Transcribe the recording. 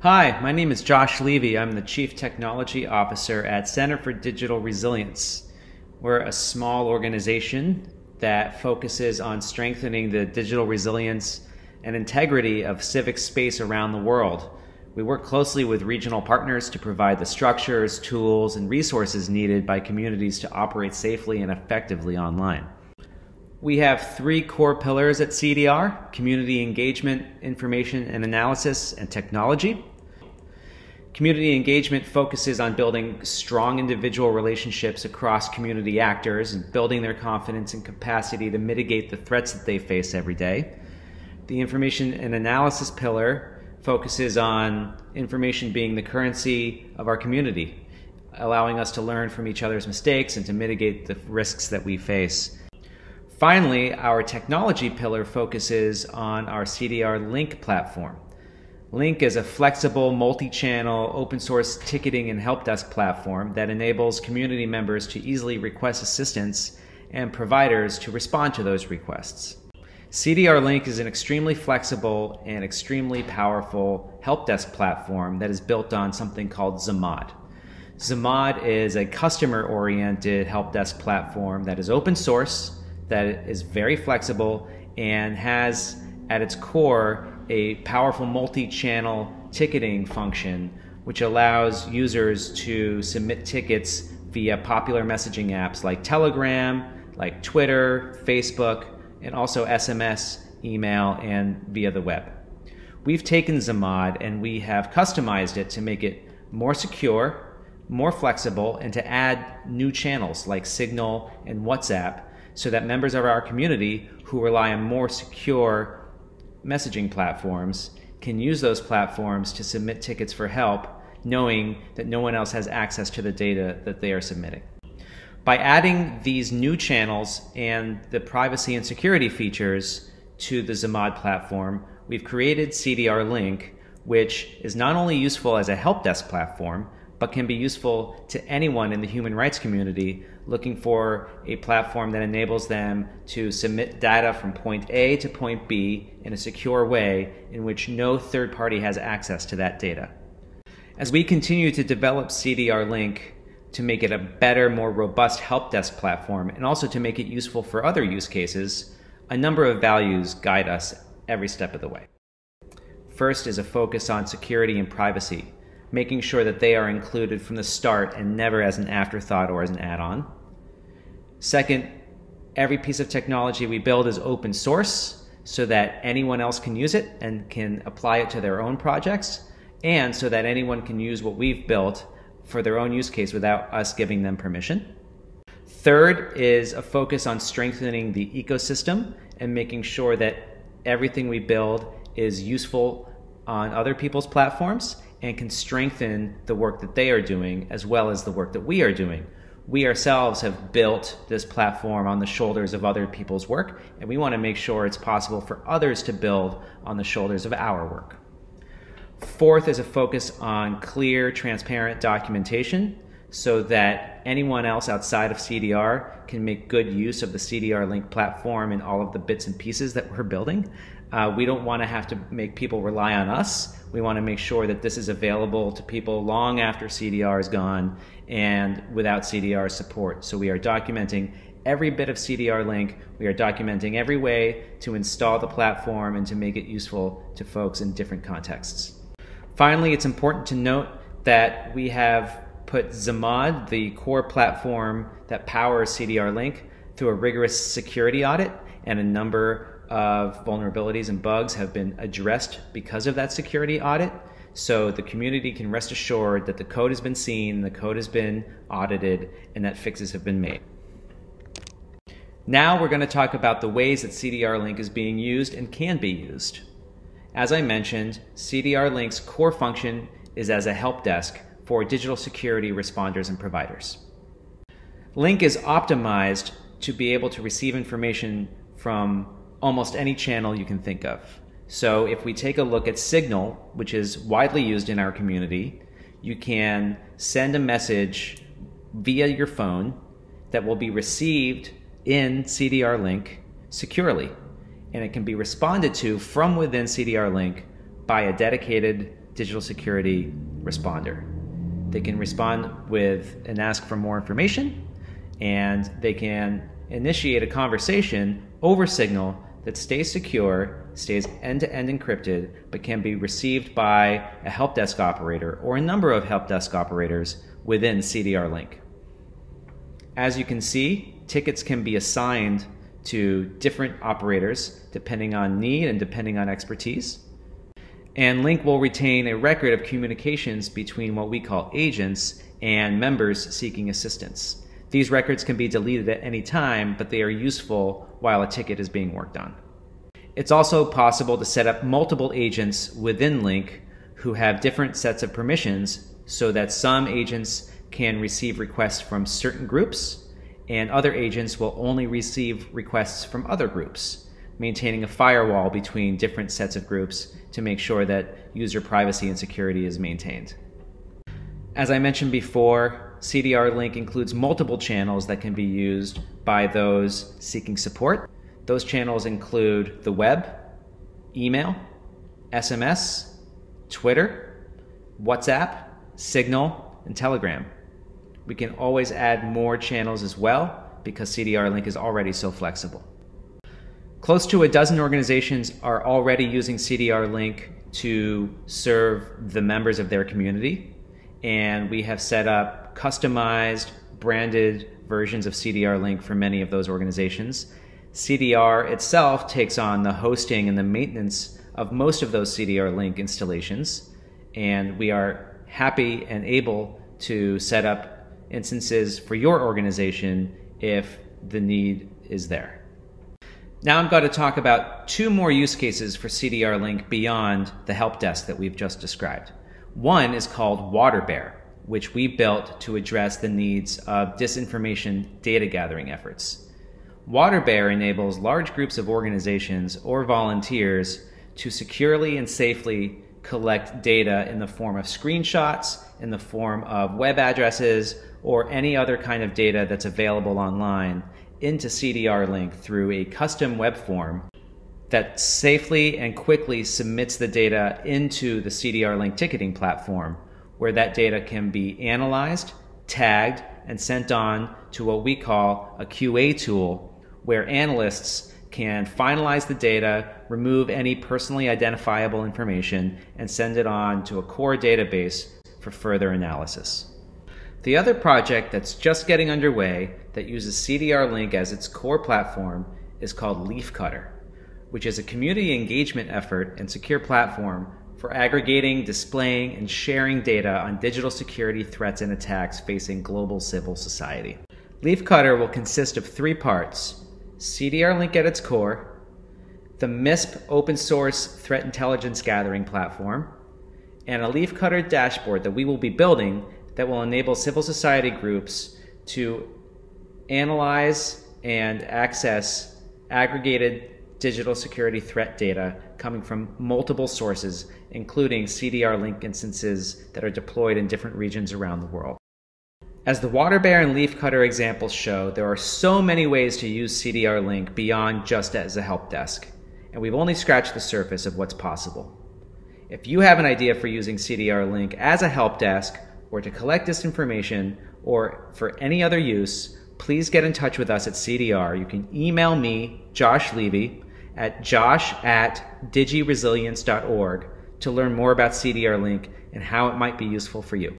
Hi, my name is Josh Levy. I'm the Chief Technology Officer at Center for Digital Resilience. We're a small organization that focuses on strengthening the digital resilience and integrity of civic space around the world. We work closely with regional partners to provide the structures, tools, and resources needed by communities to operate safely and effectively online. We have three core pillars at CDR: community engagement, information and analysis, and technology. Community engagement focuses on building strong individual relationships across community actors and building their confidence and capacity to mitigate the threats that they face every day. The information and analysis pillar focuses on information being the currency of our community, allowing us to learn from each other's mistakes and to mitigate the risks that we face. Finally, our technology pillar focuses on our CDR Link platform. Link is a flexible, multi-channel, open source ticketing and help desk platform that enables community members to easily request assistance and providers to respond to those requests. CDR Link is an extremely flexible and extremely powerful help desk platform that is built on something called Zammad. Zammad is a customer-oriented help desk platform that is open source, that is very flexible, and has at its core a powerful multi-channel ticketing function which allows users to submit tickets via popular messaging apps like Telegram, like Twitter, Facebook, and also SMS, email, and via the web. We've taken Zammad and we have customized it to make it more secure, more flexible, and to add new channels like Signal and WhatsApp, so that members of our community who rely on more secure messaging platforms can use those platforms to submit tickets for help, knowing that no one else has access to the data that they are submitting. By adding these new channels and the privacy and security features to the Zammad platform, we've created CDR Link, which is not only useful as a help desk platform, but can be useful to anyone in the human rights community looking for a platform that enables them to submit data from point A to point B in a secure way in which no third party has access to that data. As we continue to develop CDR Link to make it a better, more robust help desk platform, and also to make it useful for other use cases, a number of values guide us every step of the way. First is a focus on security and privacy, making sure that they are included from the start and never as an afterthought or as an add-on. Second, every piece of technology we build is open source so that anyone else can use it and can apply it to their own projects, and so that anyone can use what we've built for their own use case without us giving them permission. Third is a focus on strengthening the ecosystem and making sure that everything we build is useful on other people's platforms and can strengthen the work that they are doing as well as the work that we are doing. We ourselves have built this platform on the shoulders of other people's work, and we want to make sure it's possible for others to build on the shoulders of our work. Fourth is a focus on clear, transparent documentation so that anyone else outside of CDR can make good use of the CDR Link platform and all of the bits and pieces that we're building. We don't want to have to make people rely on us. We want to make sure that this is available to people long after CDR is gone and without CDR support. So we are documenting every bit of CDR Link. We are documenting every way to install the platform and to make it useful to folks in different contexts. Finally, it's important to note that we have put Zammad, the core platform that powers CDR Link, through a rigorous security audit, and a number of vulnerabilities and bugs have been addressed because of that security audit. So the community can rest assured that the code has been seen, the code has been audited, and that fixes have been made. Now we're going to talk about the ways that CDR Link is being used and can be used. As I mentioned, CDR Link's core function is as a help desk for digital security responders and providers. Link is optimized to be able to receive information from almost any channel you can think of. So if we take a look at Signal, which is widely used in our community, you can send a message via your phone that will be received in CDR Link securely, and it can be responded to from within CDR Link by a dedicated digital security responder. They can respond with an ask for more information, and they can initiate a conversation over Signal that stays secure, stays end-to-end encrypted, but can be received by a help desk operator or a number of help desk operators within CDR Link. As you can see, tickets can be assigned to different operators depending on need and depending on expertise. And Link will retain a record of communications between what we call agents and members seeking assistance. These records can be deleted at any time, but they are useful while a ticket is being worked on. It's also possible to set up multiple agents within Link who have different sets of permissions, so that some agents can receive requests from certain groups and other agents will only receive requests from other groups, maintaining a firewall between different sets of groups to make sure that user privacy and security is maintained. As I mentioned before, CDR Link includes multiple channels that can be used by those seeking support. Those channels include the web, email, SMS, Twitter, WhatsApp, Signal, and Telegram. We can always add more channels as well because CDR Link is already so flexible. Close to a dozen organizations are already using CDR Link to serve the members of their community, and we have set up customized, branded versions of CDR Link for many of those organizations. CDR itself takes on the hosting and the maintenance of most of those CDR Link installations, and we are happy and able to set up instances for your organization if the need is there. Now I'm going to talk about two more use cases for CDR Link beyond the help desk that we've just described. One is called Waterbear, which we built to address the needs of disinformation data gathering efforts. Waterbear enables large groups of organizations or volunteers to securely and safely collect data in the form of screenshots, in the form of web addresses, or any other kind of data that's available online into CDR Link through a custom web form that safely and quickly submits the data into the CDR Link ticketing platform, where that data can be analyzed, tagged, and sent on to what we call a QA tool, where analysts can finalize the data, remove any personally identifiable information, and send it on to a core database for further analysis. The other project that's just getting underway that uses CDR Link as its core platform is called Leafcutter, which is a community engagement effort and secure platform for aggregating, displaying, and sharing data on digital security threats and attacks facing global civil society. Leafcutter will consist of three parts: CDR Link at its core, the MISP open source threat intelligence gathering platform, and a Leafcutter dashboard that we will be building that will enable civil society groups to analyze and access aggregated digital security threat data coming from multiple sources, including CDR Link instances that are deployed in different regions around the world. As the Waterbear and Leafcutter examples show, there are so many ways to use CDR Link beyond just as a help desk, and we've only scratched the surface of what's possible. If you have an idea for using CDR Link as a help desk, or to collect disinformation, or for any other use, please get in touch with us at CDR. You can email me, Josh Levy, at josh@digiresilience.org to learn more about CDR Link and how it might be useful for you.